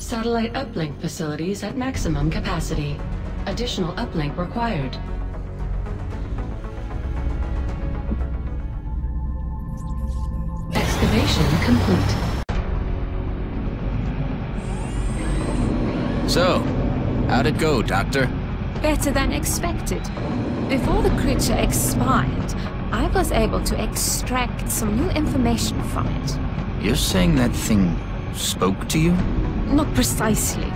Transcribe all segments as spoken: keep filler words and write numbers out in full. Satellite uplink facilities at maximum capacity. Additional uplink required. Excavation complete. So, how'd it go, Doctor? Better than expected. Before the creature expired, I was able to extract some new information from it. You're saying that thing spoke to you? Not precisely,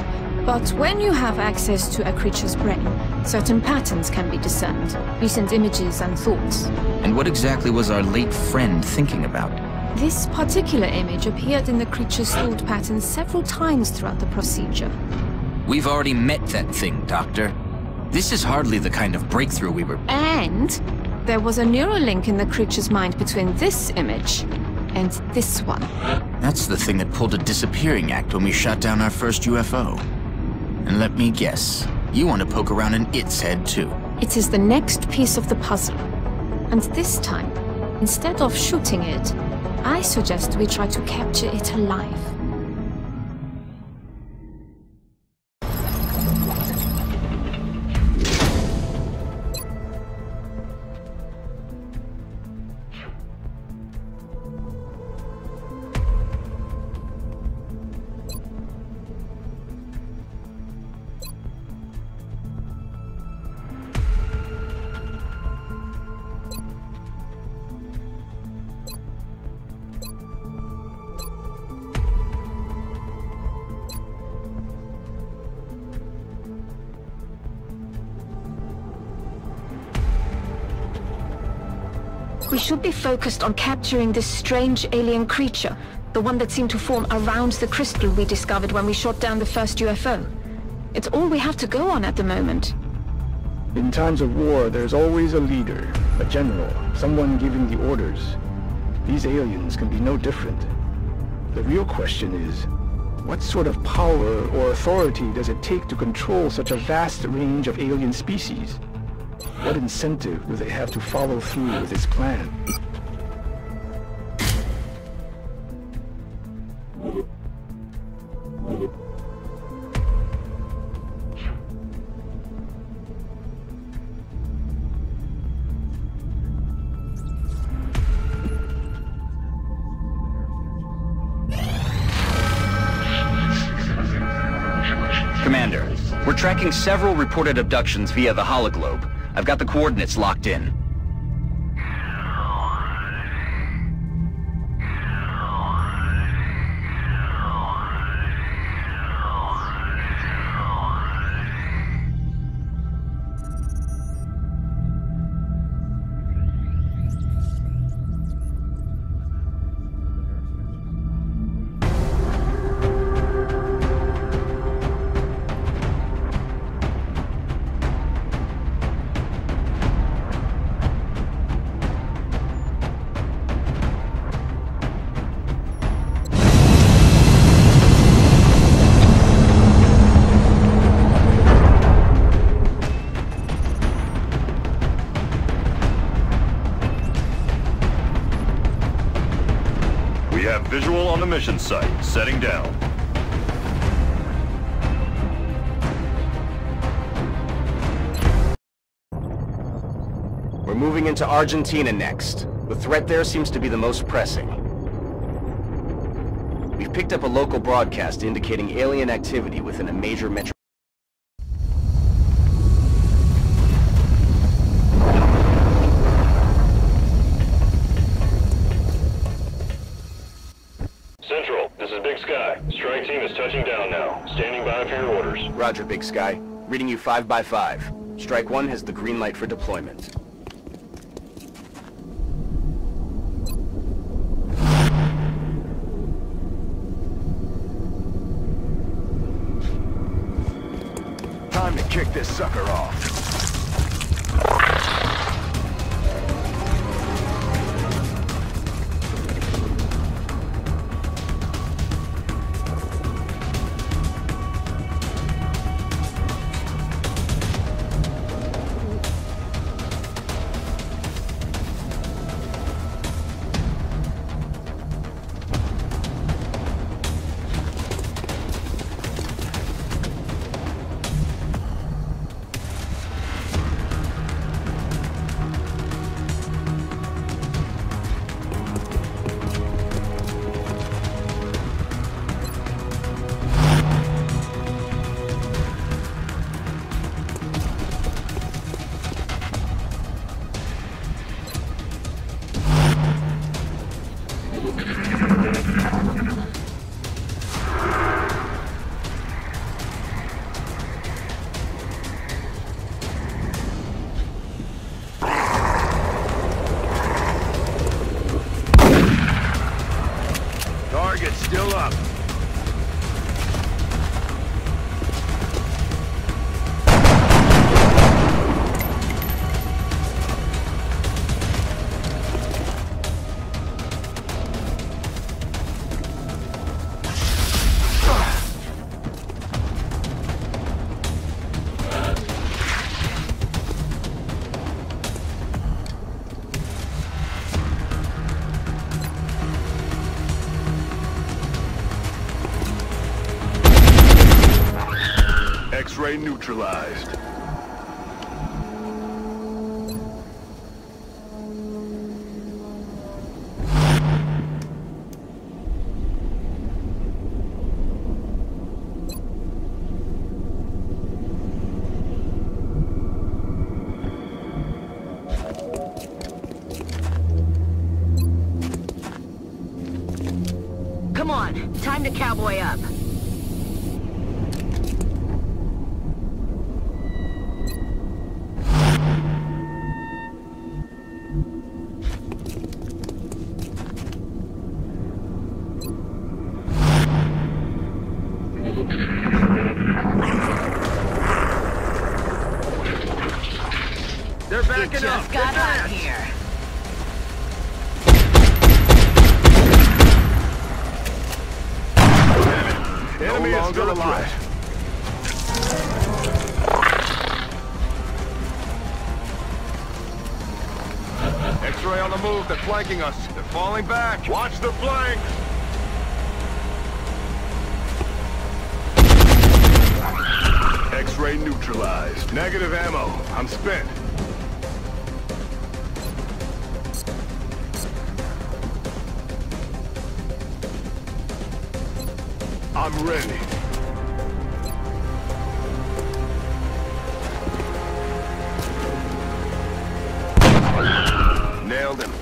but when you have access to a creature's brain, certain patterns can be discerned, recent images and thoughts. And what exactly was our late friend thinking about? This particular image appeared in the creature's thought patterns several times throughout the procedure. We've already met that thing, Doctor. This is hardly the kind of breakthrough we were... And there was a neural link in the creature's mind between this image and this one. That's the thing that pulled a disappearing act when we shot down our first U F O. And let me guess, you want to poke around in its head too. It is the next piece of the puzzle. And this time, instead of shooting it, I suggest we try to capture it alive. We should be focused on capturing this strange alien creature, the one that seemed to form around the crystal we discovered when we shot down the first U F O. It's all we have to go on at the moment. In times of war, there's always a leader, a general, someone giving the orders. These aliens can be no different. The real question is, what sort of power or authority does it take to control such a vast range of alien species? What incentive do they have to follow through with this plan? Commander, we're tracking several reported abductions via the Hologlobe. I've got the coordinates locked in. Visual on the mission site, setting down. We're moving into Argentina next. The threat there seems to be the most pressing. We've picked up a local broadcast indicating alien activity within a major metro. Roger, Big Sky. Reading you five by five. Strike one has the green light for deployment. Time to kick this sucker off. Target's still up. X-ray neutralized. Come on, time to cowboy up. They're backing up. Just got out here. Damn it. Enemy is still alive. X-ray on the move. They're flanking us. They're falling back. Watch the flanks. X-ray neutralized. Negative ammo. I'm spent. I'm ready. Nailed him.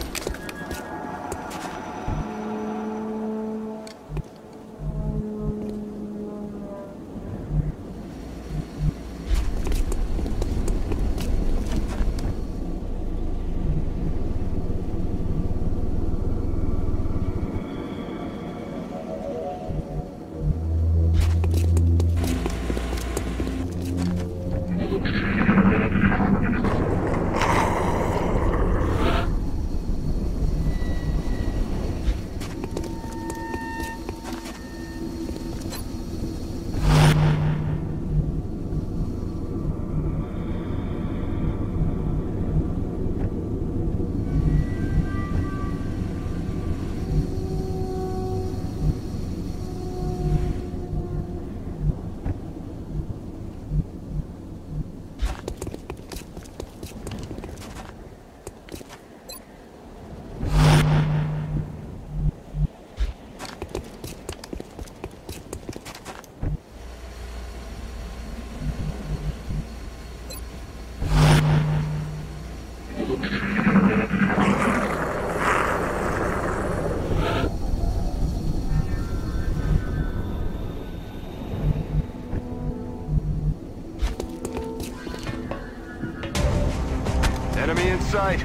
side.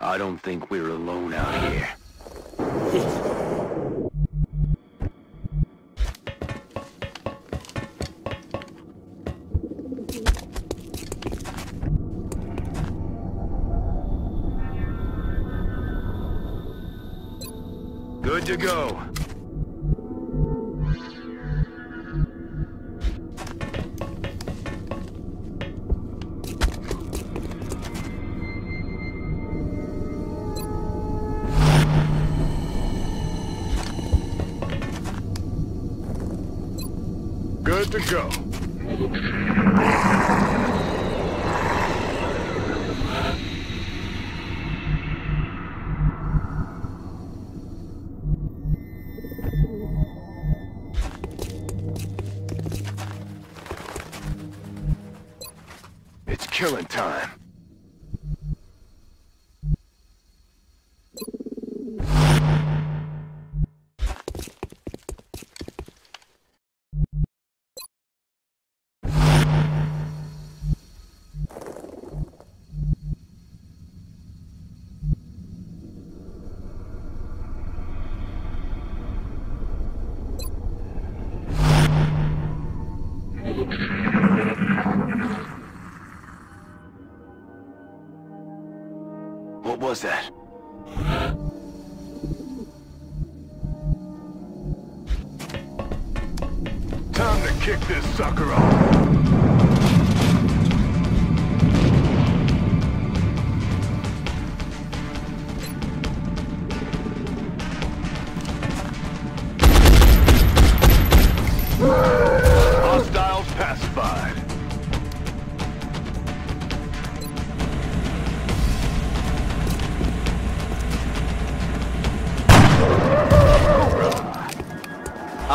I don't think we're alone out here. Good to go. Good to go. It's killing time. What was that? Time to kick this sucker off.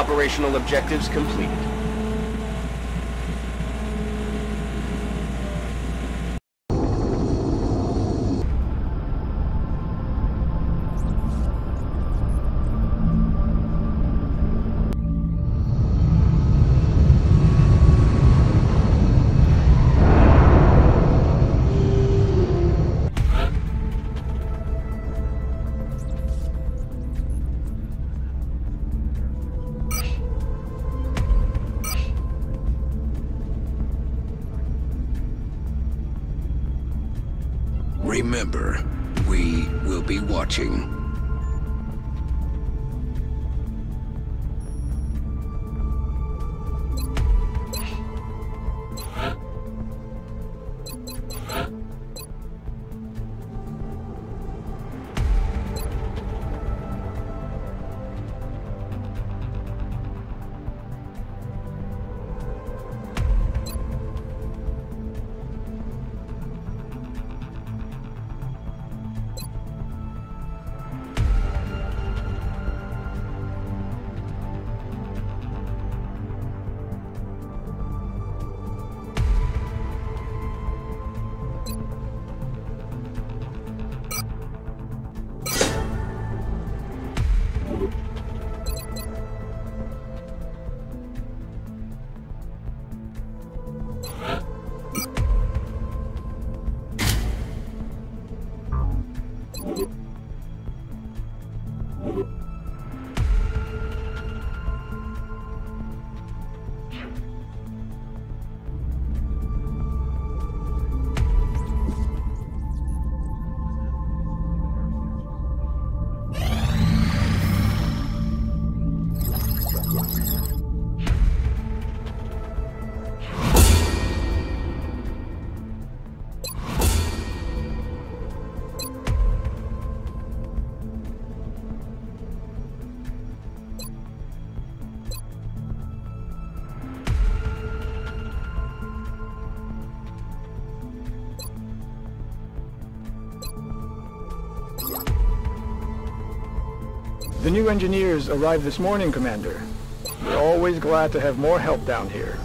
Operational objectives completed. Remember, we will be watching. The new engineers arrived this morning, Commander. We're always glad to have more help down here.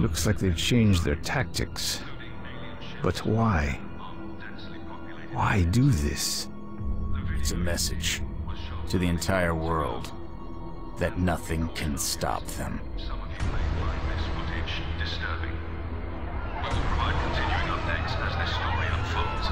Looks like they've changed their tactics. But why? Why do this? It's a message to the entire world that nothing can stop them. Some of you may find this footage disturbing. We will provide continuing updates as this story unfolds.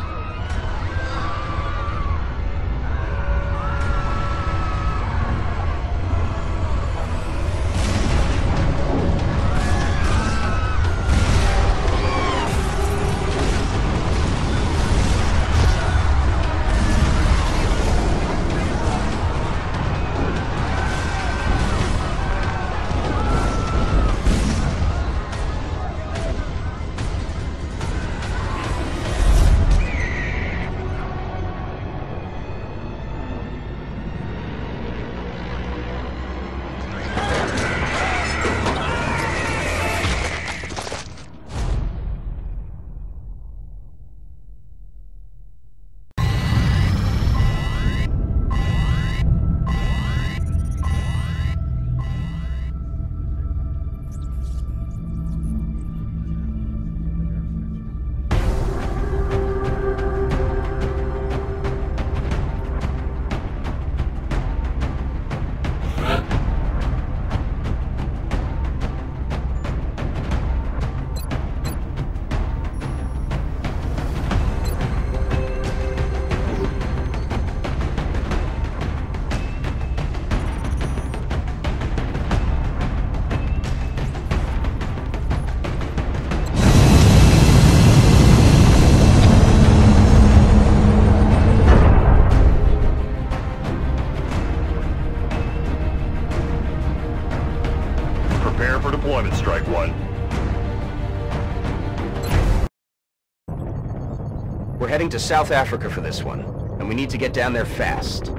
We're heading to South Africa for this one, and we need to get down there fast.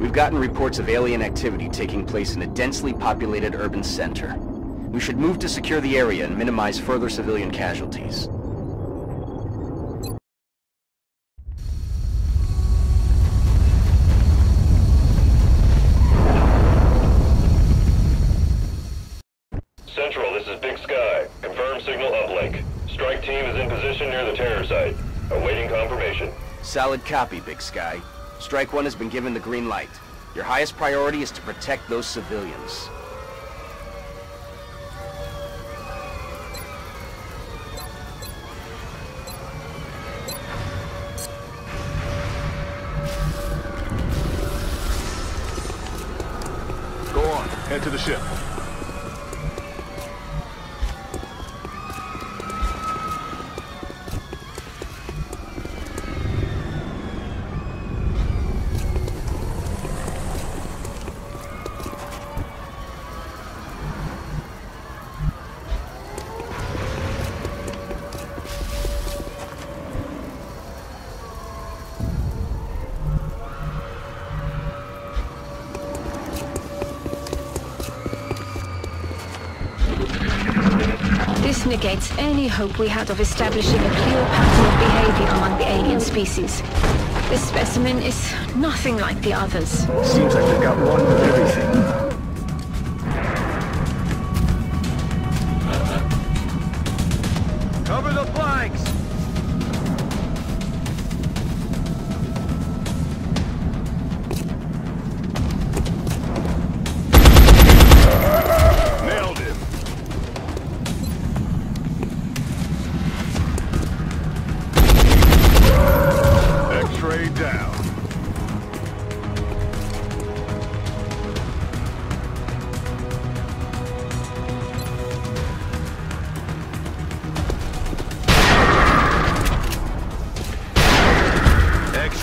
We've gotten reports of alien activity taking place in a densely populated urban center. We should move to secure the area and minimize further civilian casualties. Central, this is Big Sky. Confirm signal uplink. Strike team is in position near the terror site. Awaiting confirmation. Solid copy, Big Sky. Strike One has been given the green light. Your highest priority is to protect those civilians. Go on, head to the ship. This negates any hope we had of establishing a clear pattern of behavior among the alien species. This specimen is nothing like the others. Seems like they've got one with everything.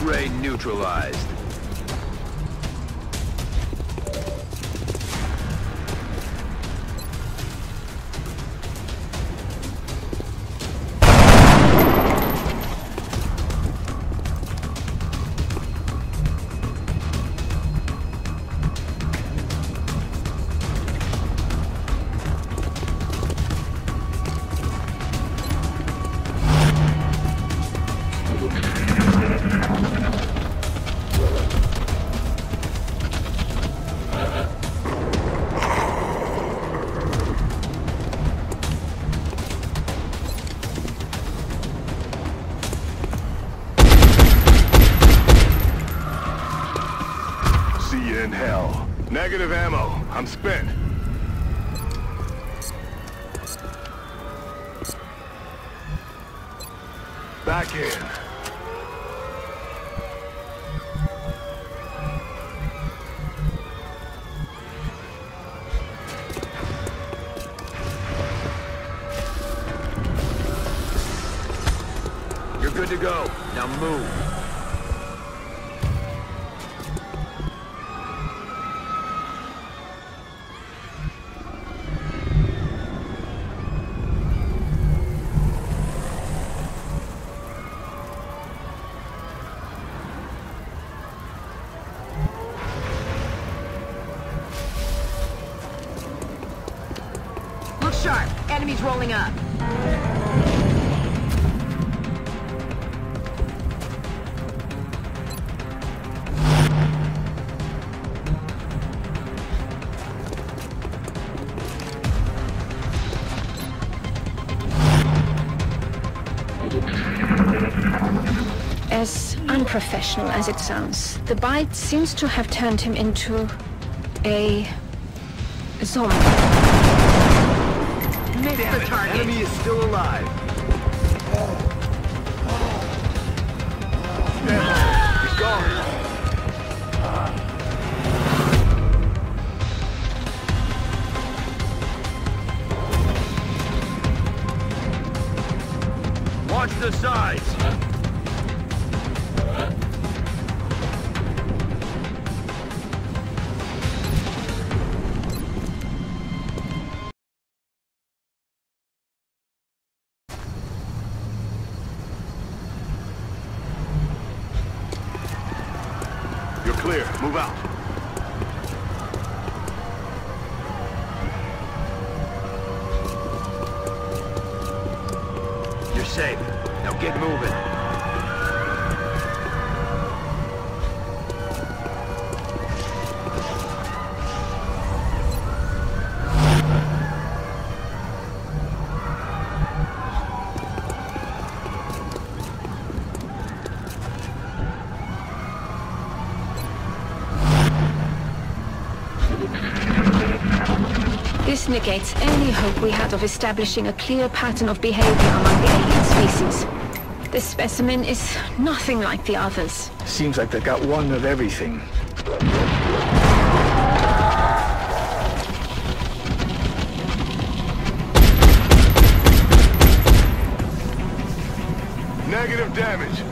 Ray neutralized. In hell. Negative ammo. I'm spent. Back in. You're good to go. Now move. Sharp. Enemies rolling up. As unprofessional as it sounds, the bite seems to have turned him into a zombie. Missed the target. The enemy is still alive. Ah! He's gone. Ah. Watch the sides. clear. Move out. You're safe. Now get moving. This negates any hope we had of establishing a clear pattern of behavior among the alien species. This specimen is nothing like the others. Seems like they got one of everything. Negative damage.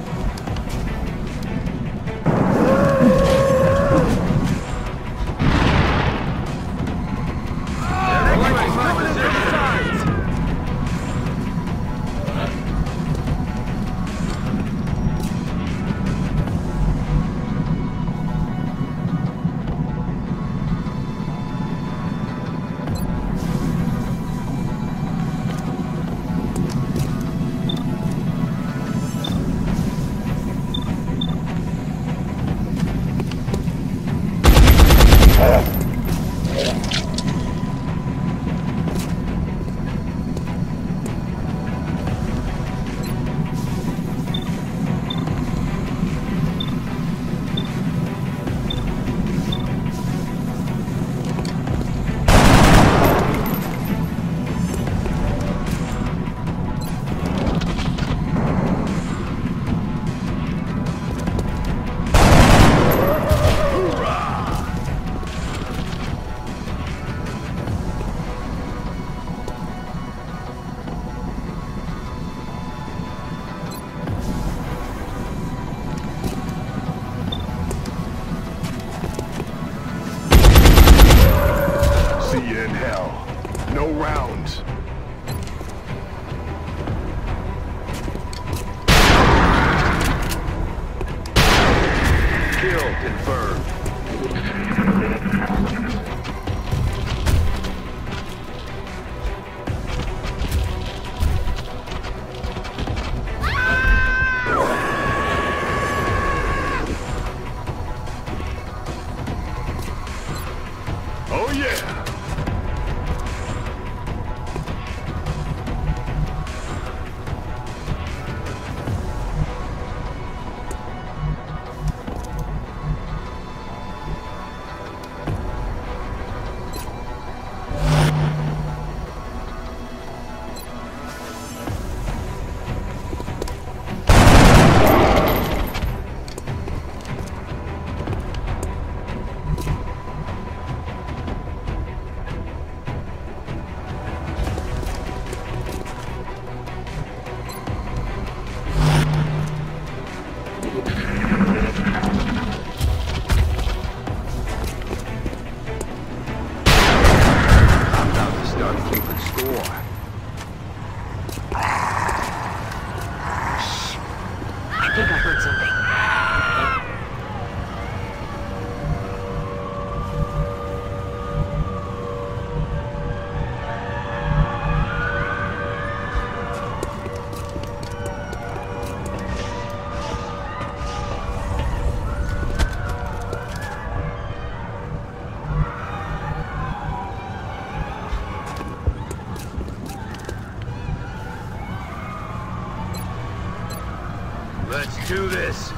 Let's do this.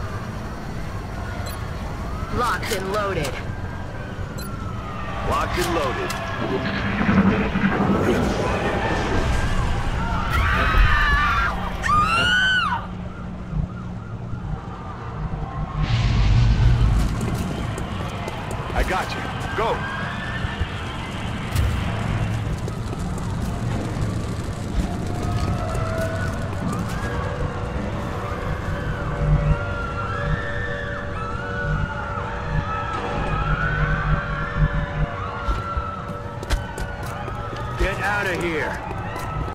Locked and loaded. Locked and loaded. I got you. Go. Out of here.